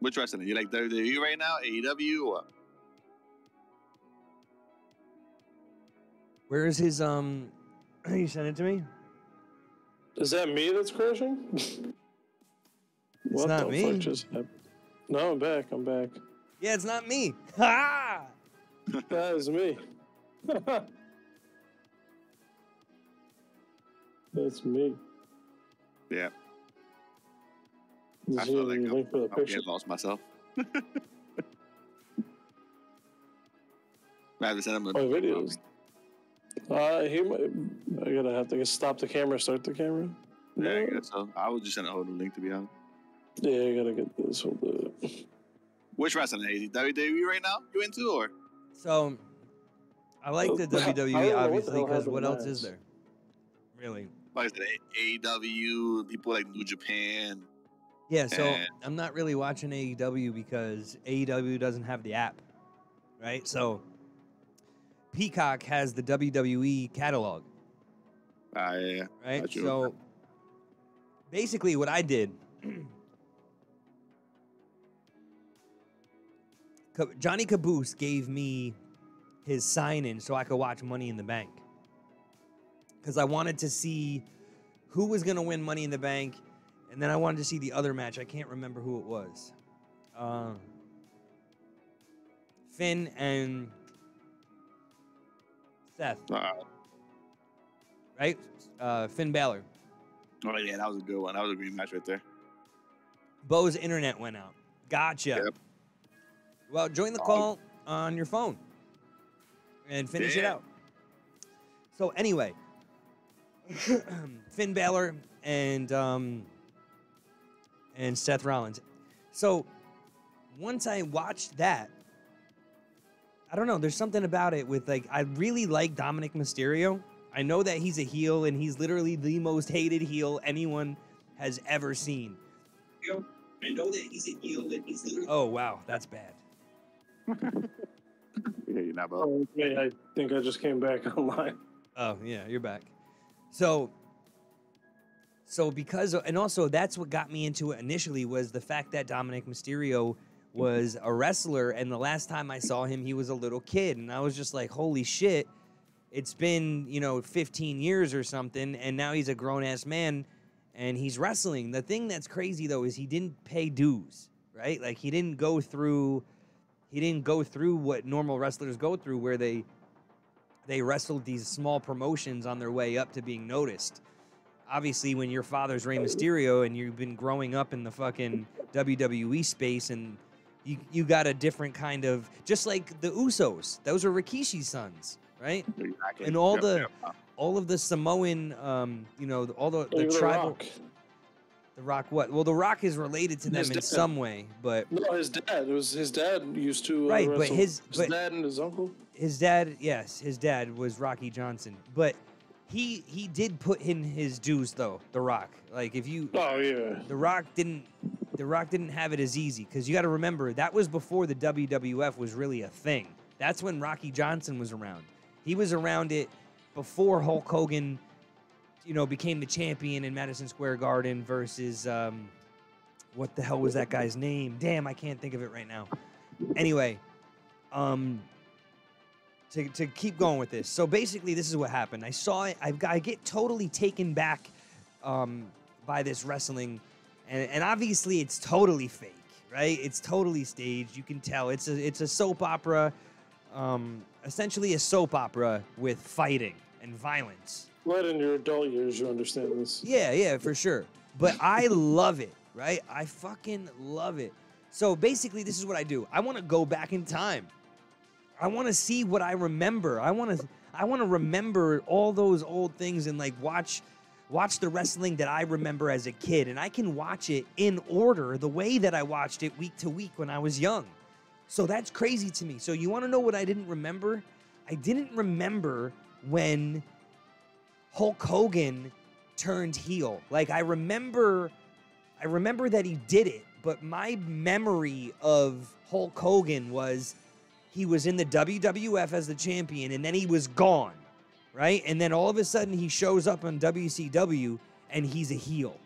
Which wrestling? You like W W E right now? A E W or... Where is his, um, you sent it to me? Is that me that's crashing? It's what not the me. Fuck just happened? No, I'm back, I'm back. Yeah, it's not me. Ha! That is me. That's me. Yeah. I feel like I'm, for the I'm getting lost myself. I have to send him a video. Uh, he might. I gotta have to stop the camera, start the camera. Yeah, I guess so. I was just gonna hold the link to be honest. Yeah, I gotta get this. Hold up. Which wrestling, Hazy? W W E right now? You into or? So, I like the W W E obviously because what else is there? Really? Like the A E W, people like New Japan. Yeah, so I'm not really watching A E W because A E W doesn't have the app, right? So. Peacock has the W W E catalog. Ah, uh, yeah. Right? So, basically what I did... Johnny Caboose gave me his sign-in so I could watch Money in the Bank. Because I wanted to see who was going to win Money in the Bank And then I wanted to see the other match. I can't remember who it was. Um, Finn and Seth. Uh, right? Uh, Finn Balor. Oh, yeah, that was a good one. That was a great match right there. Bo's internet went out. Gotcha. Yep. Well, join the call oh. on your phone and finish Damn. it out. So anyway, Finn Balor and um, and Seth Rollins. So once I watched that, I don't know. There's something about it with, like, I really like Dominic Mysterio. I know that he's a heel, and he's literally the most hated heel anyone has ever seen. I know that he's a heel, and he's literally... Oh, wow. That's bad. Yeah, you're not both. Yeah, I think I just came back online. Oh, yeah, you're back. So, so because... And also, that's what got me into it initially, was the fact that Dominic Mysterio was a wrestler, and the last time I saw him, he was a little kid, and I was just like, holy shit. It's been, you know, fifteen years or something, and now he's a grown-ass man, and he's wrestling. The thing that's crazy, though, is he didn't pay dues, right? Like, he didn't go through, he didn't go through what normal wrestlers go through, where they they wrestled these small promotions on their way up to being noticed. Obviously, when your father's Rey Mysterio, and you've been growing up in the fucking W W E space, and you, you got a different kind of... Just like the Usos. Those are Rikishi's sons. Right, exactly. And all yep, the, yep. all of the Samoan, um, you know, all the, the tribal, the Rock. the Rock. What? Well, the Rock is related to them his in dad. some way, but no, his dad. It was his dad used to uh, right, wrestle. but his his but dad and his uncle. His dad, yes, his dad was Rocky Johnson, but he he did put in his dues though. The Rock, like if you, oh yeah, the Rock didn't, the Rock didn't have it as easy, because you got to remember that was before the W W F was really a thing. That's when Rocky Johnson was around. He was around it before Hulk Hogan, you know, became the champion in Madison Square Garden versus, um, what the hell was that guy's name? Damn, I can't think of it right now. Anyway, um, to, to keep going with this. So basically, this is what happened. I saw it. I've got, I get totally taken back um, by this wrestling. And, and obviously, it's totally fake, right? It's totally staged. You can tell. It's a, it's a soap opera. Um, essentially a soap opera with fighting and violence. Right in your adult years, you understand this. Yeah, yeah, for sure. But I love it, right? I fucking love it. So basically, this is what I do. I want to go back in time. I want to see what I remember. I want to, I want to remember all those old things and like watch, watch the wrestling that I remember as a kid. And I can watch it in order the way that I watched it week to week when I was young. So that's crazy to me. So you want to know what I didn't remember? I didn't remember when Hulk Hogan turned heel. Like I remember, I remember that he did it, but my memory of Hulk Hogan was he was in the W W F as the champion and then he was gone, right? And then all of a sudden he shows up on W C W and he's a heel.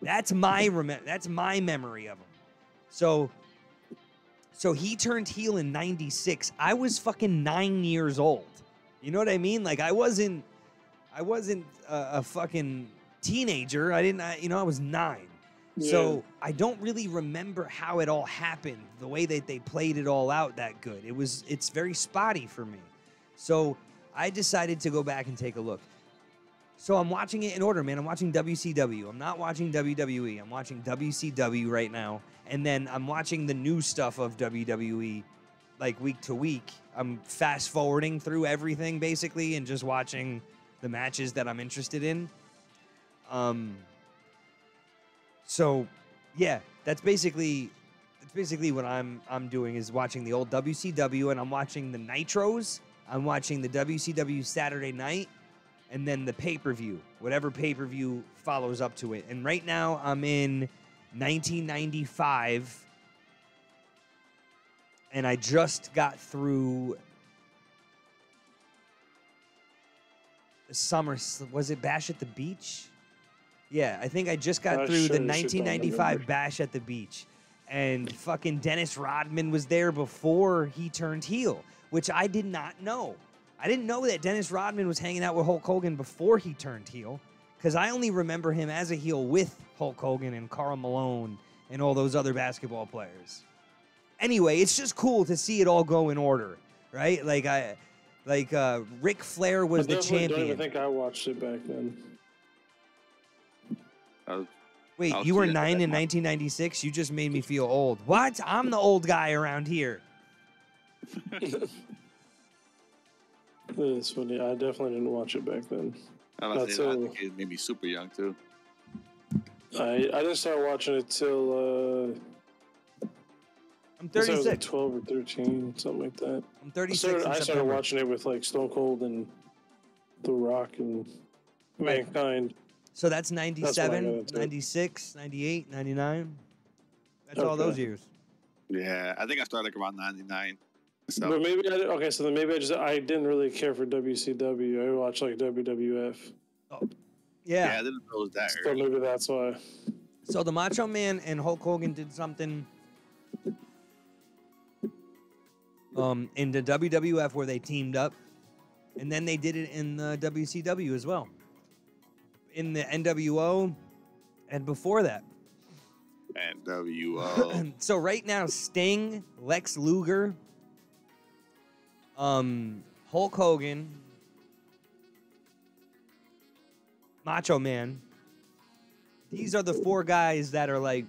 That's my rem- that's my memory of him. So So he turned heel in ninety-six. I was fucking nine years old. You know what I mean? Like I wasn't, I wasn't a, a fucking teenager. I didn't, I, you know, I was nine. Yeah. So I don't really remember how it all happened, the way that they played it all out that good. It was, it's very spotty for me. So I decided to go back and take a look. So I'm watching it in order, man. I'm watching W C W. I'm not watching W W E. I'm watching W C W right now. And then I'm watching the new stuff of W W E, like week to week. I'm fast forwarding through everything basically and just watching the matches that I'm interested in. Um. So, yeah, that's basically that's basically what I'm I'm doing is watching the old W C W, and I'm watching the Nitros. I'm watching the W C W Saturday Night. And then the pay-per-view, whatever pay-per-view follows up to it. And right now, I'm in nineteen ninety-five, and I just got through the summer. Was it Bash at the Beach? Yeah, I think I just got uh, through sure, the nineteen ninety-five Bash at the Beach. And fucking Dennis Rodman was there before he turned heel, which I did not know. I didn't know that Dennis Rodman was hanging out with Hulk Hogan before he turned heel. because I only remember him as a heel with Hulk Hogan and Karl Malone and all those other basketball players. Anyway, it's just cool to see it all go in order, right? Like I, like uh, Ric Flair was the champion. I don't think I watched it back then. Uh, Wait, you were nine in nineteen ninety-six? You just made me feel old. What? I'm the old guy around here. It's funny. I definitely didn't watch it back then. I, Not till, I think it made me super young too. I I didn't start watching it till uh, I'm thirty-six. I was like twelve or thirteen, something like that. I'm thirty-six. I started, I started watching it with like Stone Cold and The Rock and Mankind. So that's ninety-seven, that's ninety-six, ninety-eight, ninety-nine. That's okay. All those years. Yeah, I think I started like around ninety-nine. So. But maybe I, okay, so then maybe I just I didn't really care for W C W. I watched like W W F. Oh, yeah. Yeah, I didn't know it was that. So maybe that's why. So the Macho Man and Hulk Hogan did something um, in the W W F where they teamed up, and then they did it in the W C W as well, in the N W O, and before that. N W O. So right now, Sting, Lex Luger. Um, Hulk Hogan, Macho Man. These are the four guys that are like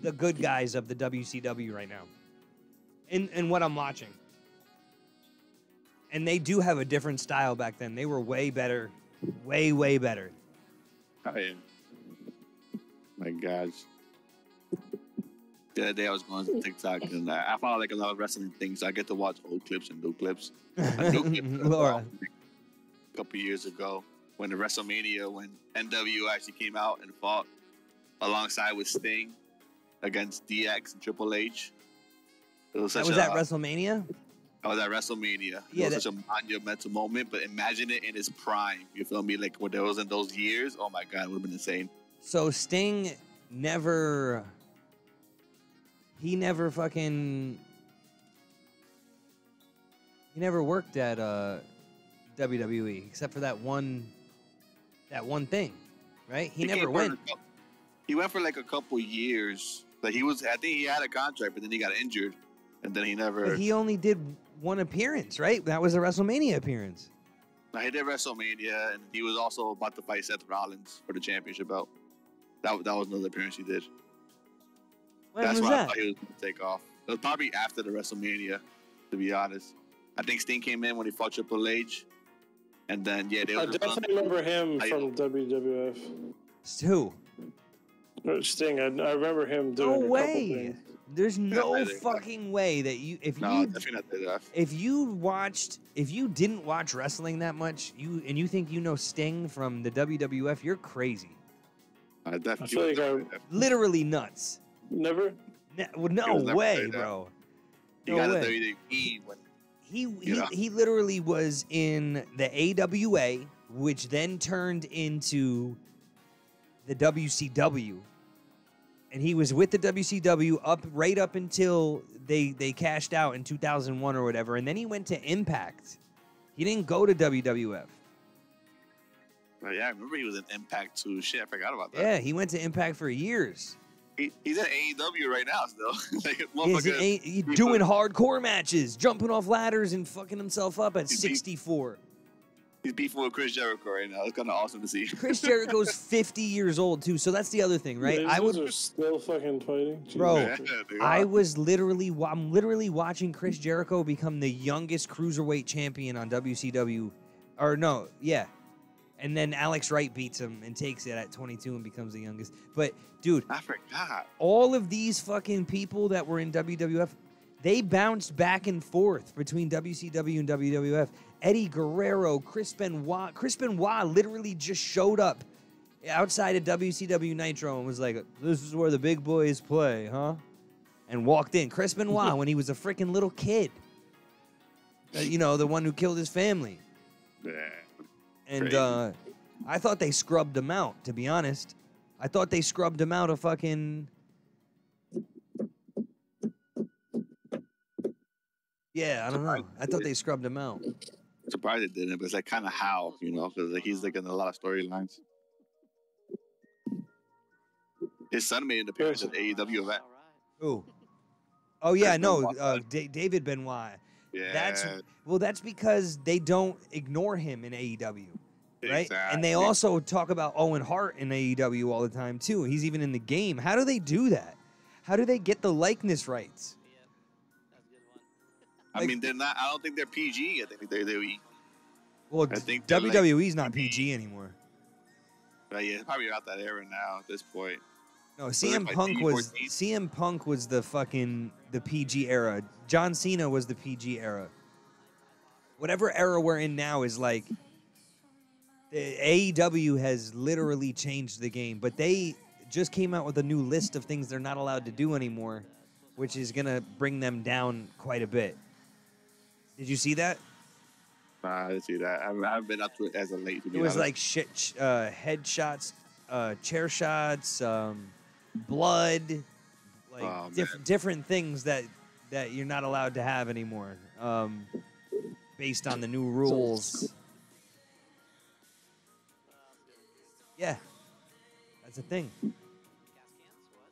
the good guys of the W C W right now. In in what I'm watching. And they do have a different style back then. They were way better. Way, way better. Oh, yeah. My gosh. The other day I was going to TikTok and I, I follow like a lot of wrestling things. So I get to watch old clips and new clips. I do clips Laura. A couple years ago when the WrestleMania, when N W O actually came out and fought alongside with Sting against D X and Triple H. It was such that was a, at WrestleMania? I was at WrestleMania. Yeah, it was that... such a monumental moment, but imagine it in its prime. You feel me? Like when there was in those years, oh my God, it would have been insane. So Sting never... He never fucking. He never worked at uh, W W E except for that one. That one thing, right? He, he never went. Couple, he went for like a couple years. Like he was, I think he had a contract, but then he got injured, and then he never. But he only did one appearance, right? That was a WrestleMania appearance. No, he did WrestleMania, and he was also about to fight Seth Rollins for the championship belt. That that was another appearance he did. When That's why that? I thought he was going to take off. It was probably after the WrestleMania, to be honest. I think Sting came in when he fought Triple H. And then, yeah, they were I definitely remember him I, from W W F. Who? Sting. I, I remember him doing No way. There's no fucking way that you if, no, you... definitely not that. If you watched... If you didn't watch wrestling that much, you and you think you know Sting from the W W F, you're crazy. I definitely... I feel like I... Literally nuts. Never? Ne well, no never way, bro. No you gotta way. He, he, he literally was in the A W A, which then turned into the W C W. And he was with the W C W up right up until they, they cashed out in two thousand one or whatever. And then he went to Impact. He didn't go to W W F. Well, yeah, I remember he was in Impact too. Shit, I forgot about that. Yeah, he went to Impact for years. He, he's at A E W right now, still. Like, he's a, he's doing hardcore matches, jumping off ladders and fucking himself up at he's sixty-four. Beef, he's beefing with Chris Jericho right now. It's kind of awesome to see. Chris Jericho's fifty years old, too, so that's the other thing, right? These I would, are still fucking fighting. Jeez. Bro, yeah, I was literally, I'm literally watching Chris Jericho become the youngest cruiserweight champion on W C W. Or no, yeah. And then Alex Wright beats him and takes it at twenty-two and becomes the youngest. But, dude. I forgot. All of these fucking people that were in W W F, they bounced back and forth between W C W and W W F. Eddie Guerrero, Chris Benoit. Chris Benoit literally just showed up outside of W C W Nitro and was like, this is where the big boys play, huh? And walked in. Chris Benoit when he was a freaking little kid. Uh, you know, the one who killed his family. Yeah. And uh, I thought they scrubbed him out, to be honest. I thought they scrubbed him out of fucking... Yeah, I don't know. I thought they scrubbed him out. I'm surprised it didn't, but it's like kind of how, you know, because like he's like in a lot of storylines. His son made an appearance at the A E W event. Who? Oh yeah, no, uh, D David Benoit. Yeah. That's well, that's because they don't ignore him in A E W, right? Exactly. And they also talk about Owen Hart in A E W all the time too. He's even in the game. How do they do that? How do they get the likeness rights? Like, I mean, they're not. I don't think they're P G. I think they're W W E. Well, I think W W E's like, not P G anymore. But yeah, it's probably not that era now at this point. No, C M Punk was C M Punk was the fucking the P G era. John Cena was the P G era. Whatever era we're in now is like the A E W has literally changed the game, but they just came out with a new list of things they're not allowed to do anymore, which is gonna bring them down quite a bit. Did you see that? Nah, I didn't see that. I haven't, I haven't been up to it as of late. To be it was honest. Like shit, uh, headshots, uh, chair shots, um, blood, like oh, diff man. different things that that you're not allowed to have anymore, um, based on the new rules. Yeah, that's a thing.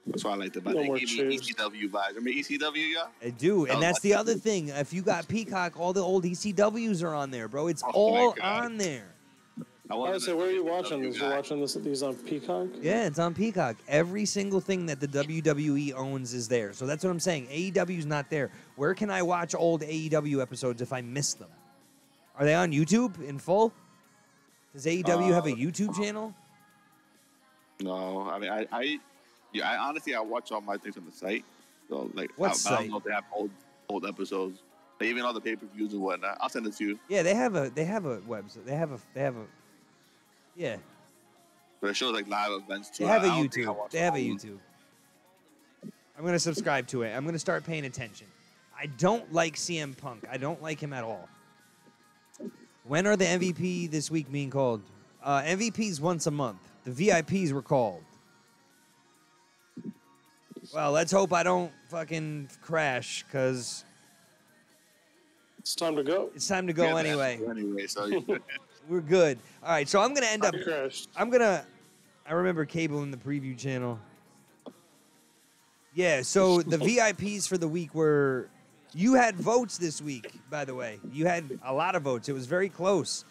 That's why I like the body. No, E C W vibes. Remember E C W, y'all? I do, and that's the other thing. If you got Peacock, all the old E C Ws are on there, bro. It's oh all on there. I want to say, where are you watching these? You're watching this, these on Peacock? Yeah, it's on Peacock. Every single thing that the W W E owns is there. So that's what I'm saying. A E W's not there. Where can I watch old A E W episodes if I miss them? Are they on YouTube in full? Does A E W uh, have a YouTube channel? No, I mean, I... I Yeah, I, honestly, I watch all my things on the site. So, like, what I, site? I don't know if they have old, old episodes, like, even all the pay-per-views and whatnot. I'll send it to you. Yeah, they have a, they have a website. They have a, they have a, yeah. But it shows like live events too. They have a YouTube. They have a YouTube. I'm gonna subscribe to it. I'm gonna start paying attention. I don't like C M Punk. I don't like him at all. When are the M V P this week being called? Uh, M V Ps once a month. The V I Ps were called. Well, let's hope I don't fucking crash, because... It's time to go. It's time to go yeah, anyway. To anyway so We're good. All right, so I'm going to end I up... Crashed. I'm going to... I remember cable in the preview channel. Yeah, so the V I Ps for the week were... You had votes this week, by the way. You had a lot of votes. It was very close.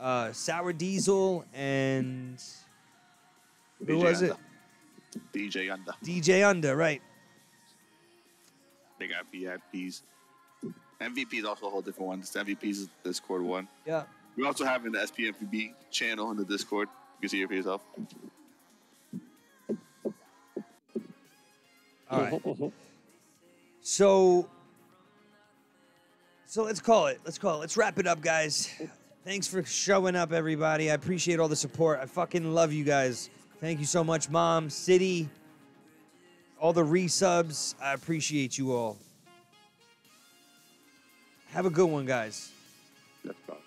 Uh, Sour Diesel and... Who was it? D J Under. D J Under, right. They got V I Ps. M V Ps also a whole different one. M V Ps is the Discord one. Yeah. We're also having the S P M P B channel in the Discord. You can see it for yourself. All right. So, so let's call it. Let's call it. Let's wrap it up, guys. Thanks for showing up, everybody. I appreciate all the support. I fucking love you guys. Thank you so much, Mom, City, all the resubs. I appreciate you all. Have a good one, guys. That's fine.